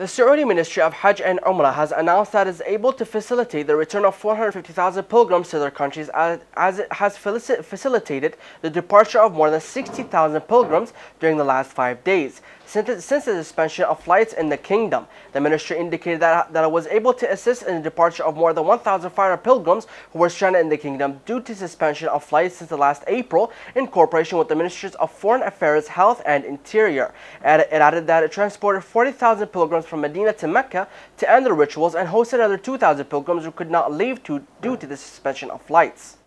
The Saudi Ministry of Hajj and Umrah has announced that it is able to facilitate the return of 450,000 pilgrims to their countries as it has facilitated the departure of more than 60,000 pilgrims during the last 5 days. Since the suspension of flights in the kingdom, the ministry indicated that it was able to assist in the departure of more than 1,500 pilgrims who were stranded in the kingdom due to suspension of flights since the last April in cooperation with the Ministries of Foreign Affairs, Health and Interior. It added that it transported 40,000 pilgrims from Medina to Mecca to end the rituals and hosted another 2,000 pilgrims who could not leave due to the suspension of flights.